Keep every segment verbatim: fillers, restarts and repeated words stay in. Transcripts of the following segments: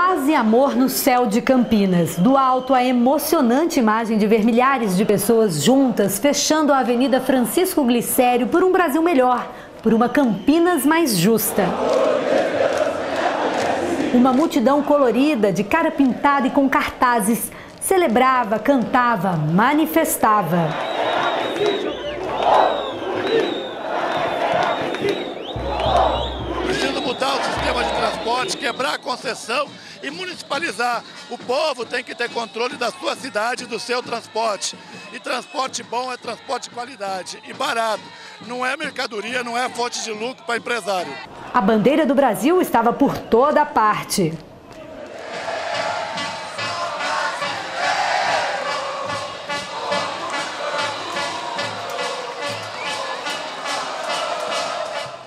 Paz e amor no céu de Campinas. Do alto, a emocionante imagem de ver milhares de pessoas juntas fechando a Avenida Francisco Glicério por um Brasil melhor, por uma Campinas mais justa. Uma multidão colorida, de cara pintada e com cartazes, celebrava, cantava, manifestava. Preciso mudar o sistema de transporte, quebrar a concessão e municipalizar. O povo tem que ter controle da sua cidade e do seu transporte. E transporte bom é transporte de qualidade e barato. Não é mercadoria, não é fonte de lucro para empresário. A bandeira do Brasil estava por toda parte.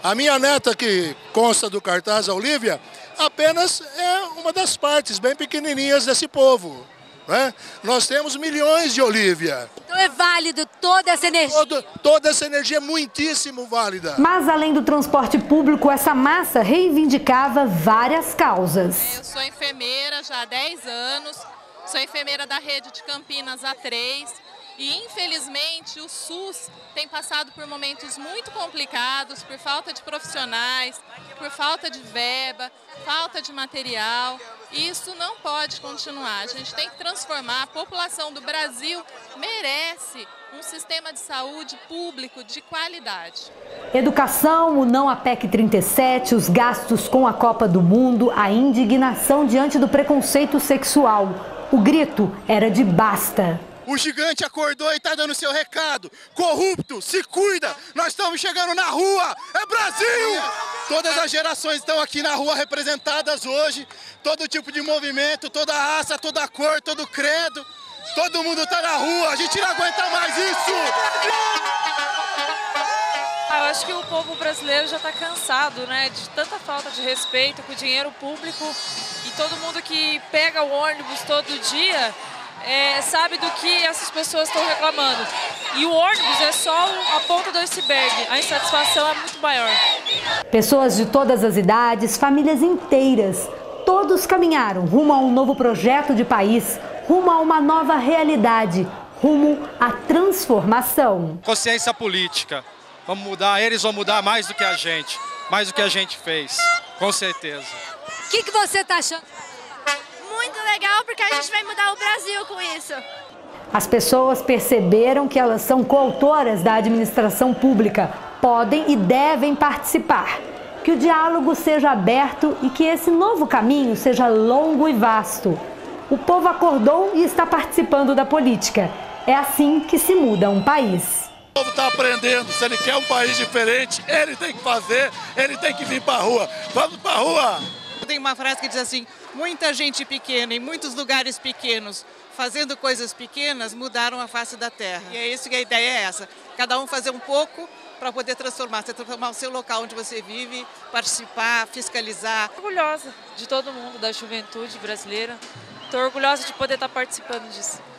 A minha neta, que consta do cartaz, a Olívia, apenas é uma das partes bem pequenininhas desse povo, né? Nós temos milhões de Olívia. Então é válido toda essa energia? Todo, toda essa energia é muitíssimo válida. Mas além do transporte público, essa massa reivindicava várias causas. Eu sou enfermeira já há dez anos, sou enfermeira da rede de Campinas há três. E, infelizmente, o SUS tem passado por momentos muito complicados, por falta de profissionais, por falta de verba, falta de material. E isso não pode continuar. A gente tem que transformar. A população do Brasil merece um sistema de saúde público de qualidade. Educação, o não à PEC trinta e sete, os gastos com a Copa do Mundo, a indignação diante do preconceito sexual. O grito era de basta. O gigante acordou e está dando seu recado. Corrupto, se cuida, nós estamos chegando na rua, é Brasil! Todas as gerações estão aqui na rua representadas hoje, todo tipo de movimento, toda raça, toda cor, todo credo, todo mundo está na rua, a gente não aguenta mais isso! Eu acho que o povo brasileiro já está cansado, né, de tanta falta de respeito com o dinheiro público e todo mundo que pega o ônibus todo dia... É, sabe do que essas pessoas estão reclamando. E o ônibus é só a ponta do iceberg. A insatisfação é muito maior. Pessoas de todas as idades, famílias inteiras, todos caminharam rumo a um novo projeto de país, rumo a uma nova realidade, rumo à transformação. Consciência política. Vamos mudar, eles vão mudar mais do que a gente, mais do que a gente fez, com certeza. O que, que você está achando? Muito legal, porque a gente vai mudar o Brasil com isso. As pessoas perceberam que elas são coautoras da administração pública, podem e devem participar. Que o diálogo seja aberto e que esse novo caminho seja longo e vasto. O povo acordou e está participando da política. É assim que se muda um país. O povo está aprendendo, se ele quer um país diferente, ele tem que fazer, ele tem que vir para a rua. Vamos para a rua! Tem uma frase que diz assim, muita gente pequena em muitos lugares pequenos, fazendo coisas pequenas, mudaram a face da terra. E é isso que a ideia é essa, cada um fazer um pouco para poder transformar, você transformar o seu local onde você vive, participar, fiscalizar. Estou orgulhosa de todo mundo, da juventude brasileira, estou orgulhosa de poder estar participando disso.